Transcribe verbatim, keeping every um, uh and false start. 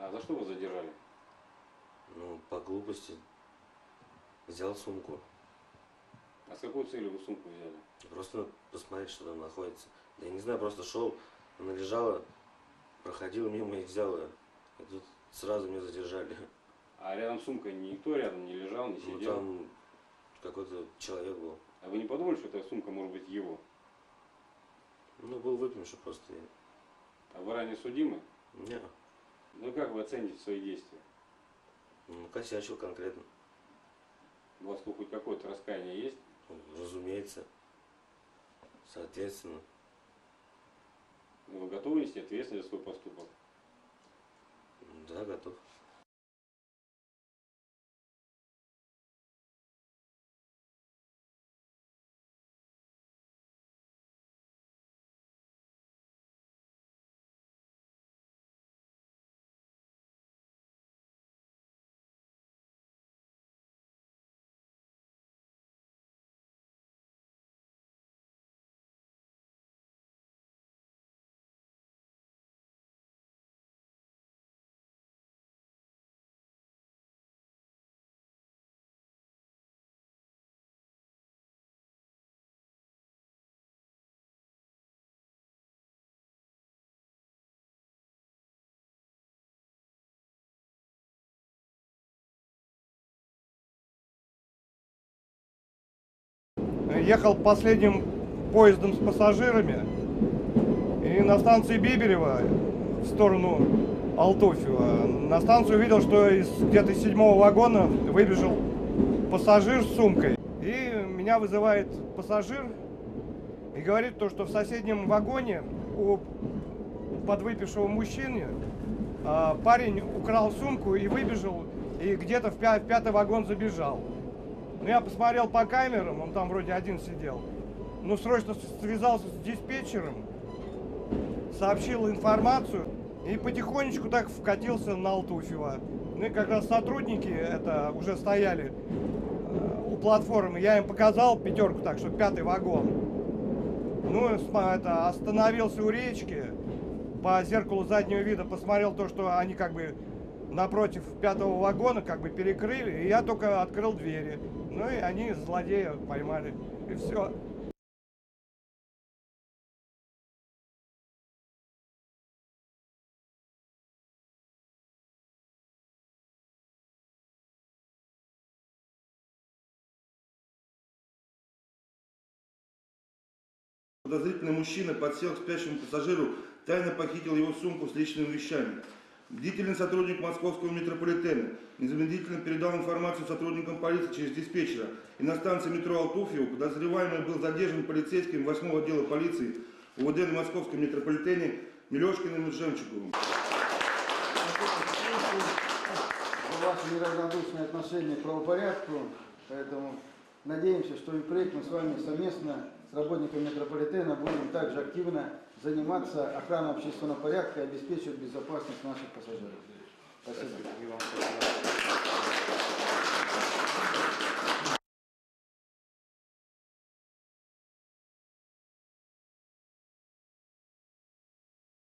А за что вы задержали? Ну, по глупости. Взял сумку. А с какой целью вы сумку взяли? Просто посмотреть, что там находится. Да я не знаю, просто шел, она лежала, проходила мимо и взял ее. И тут сразу меня задержали. А рядом сумка, никто рядом не лежал, не сидел? Ну, там какой-то человек был. А вы не подумали, что эта сумка может быть его? Ну, был выпивший просто. А вы ранее судимы? Нет. Ну, как вы оцените свои действия? Ну, косячил конкретно. У вас хоть какое-то раскаяние есть? Разумеется. Соответственно. Вы готовы нести ответственность за свой поступок? Да, готов. Ехал последним поездом с пассажирами, и на станции Бибирева в сторону Алтуфьева на станцию увидел, что из где-то седьмого вагона выбежал пассажир с сумкой. И меня вызывает пассажир и говорит, то, что в соседнем вагоне у подвыпившего мужчины парень украл сумку и выбежал, и где-то в пятый вагон забежал. Ну, я посмотрел по камерам, он там вроде один сидел, но срочно связался с диспетчером, сообщил информацию и потихонечку так вкатился на Алтуфьево. Ну и как раз сотрудники это уже стояли у платформы, я им показал пятерку, так что пятый вагон. Ну, это, остановился у речки, по зеркалу заднего вида посмотрел то, что они как бы напротив пятого вагона как бы перекрыли, и я только открыл двери. Ну и они злодея поймали, и все. Подозрительный мужчина подсел к спящему пассажиру, тайно похитил его сумку с личными вещами. Бдительный сотрудник Московского метрополитена незамедлительно передал информацию сотрудникам полиции через диспетчера, и на станции метро Алтуфьево подозреваемый был задержан полицейским восьмого отдела полиции УВД на Московском метрополитене Милешкиным и Жемчуковым. За ваше неравнодушное отношение к правопорядку, поэтому надеемся, что и впредь мы с вами совместно с работниками метрополитена будем также активно заниматься охраной общественного порядка и обеспечивать безопасность наших пассажиров. Спасибо.